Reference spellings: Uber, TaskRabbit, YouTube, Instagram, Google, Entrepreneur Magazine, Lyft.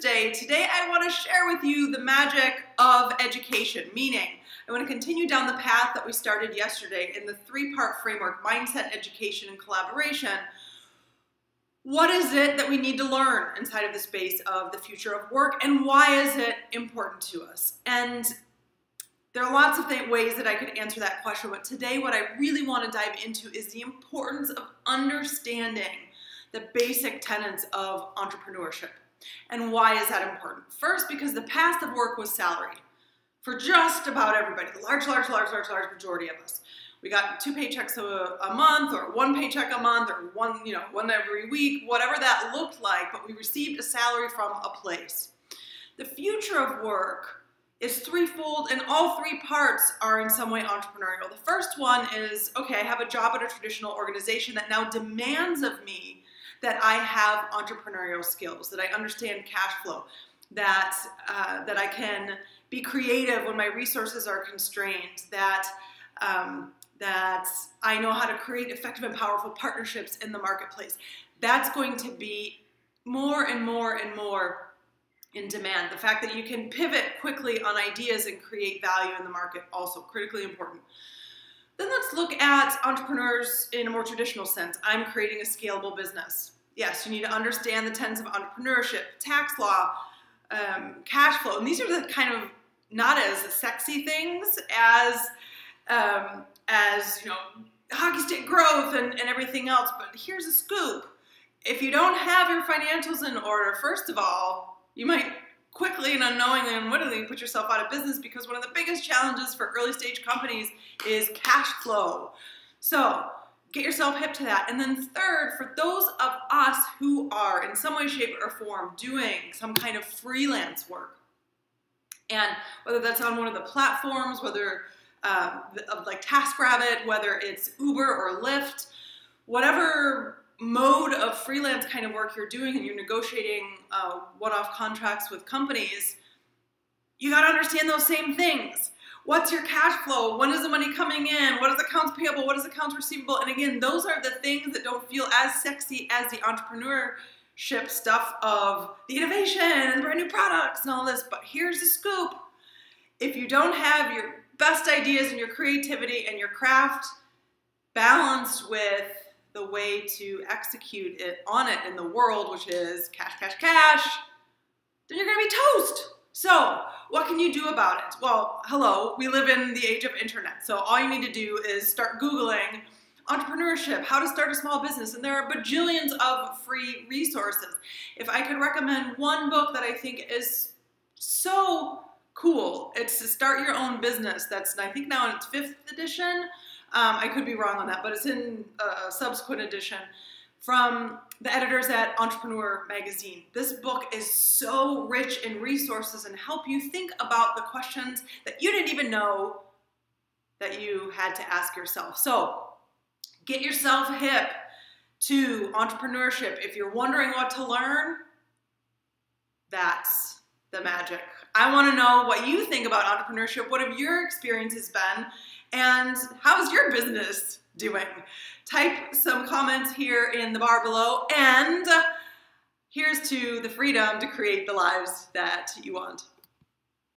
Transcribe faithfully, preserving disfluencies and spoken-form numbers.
Tuesday. Today I want to share with you the magic of education, meaning I want to continue down the path that we started yesterday in the three-part framework, mindset, education, and collaboration. What is it that we need to learn inside of the space of the future of work, and why is it important to us? And there are lots of ways that I could answer that question, but today what I really want to dive into is the importance of understanding the basic tenets of entrepreneurship. And why is that important? First, because the past of work was salary for just about everybody, the large, large, large, large, large majority of us. We got two paychecks a, a month, or one paycheck a month, or one, you know, one every week, whatever that looked like, but we received a salary from a place. The future of work is threefold, and all three parts are in some way entrepreneurial. The first one is, okay, I have a job at a traditional organization that now demands of me that I have entrepreneurial skills, that I understand cash flow, that, uh, that I can be creative when my resources are constrained, that, um, that I know how to create effective and powerful partnerships in the marketplace. That's going to be more and more and more in demand. The fact that you can pivot quickly on ideas and create value in the market, also critically important. Then let's look at entrepreneurs in a more traditional sense. I'm creating a scalable business. Yes, you need to understand the tenets of entrepreneurship, tax law, um, cash flow. And these are the kind of not as sexy things as, um, as you know, hockey stick growth and, and everything else. But here's a scoop. If you don't have your financials in order, first of all, you might quickly and unknowingly and unwittingly put yourself out of business, because one of the biggest challenges for early stage companies is cash flow. So get yourself hip to that. And then third, for those of us who are in some way, shape, or form doing some kind of freelance work, and whether that's on one of the platforms, whether uh, like TaskRabbit, whether it's Uber or Lyft, whatever mode of freelance kind of work you're doing, and you're negotiating uh, one-off contracts with companies, you got to understand those same things. What's your cash flow? When is the money coming in? What is accounts payable? What is accounts receivable? And again, those are the things that don't feel as sexy as the entrepreneurship stuff of the innovation and brand new products and all this. But here's the scoop. If you don't have your best ideas and your creativity and your craft balanced with the way to execute it on it in the world, which is cash, cash, cash, then you're gonna be toast. So what can you do about it? Well, hello, we live in the age of internet. So all you need to do is start Googling entrepreneurship, how to start a small business. And there are bajillions of free resources. If I could recommend one book that I think is so cool, it's To Start Your Own Business. That's, I think, now in its fifth edition. Um, I could be wrong on that, but it's in a subsequent edition from the editors at Entrepreneur Magazine. This book is so rich in resources and help you think about the questions that you didn't even know that you had to ask yourself. So get yourself hip to entrepreneurship. If you're wondering what to learn, that's the magic. I want to know what you think about entrepreneurship. What have your experiences been? And how's your business doing? Type some comments here in the bar below, and here's to the freedom to create the lives that you want.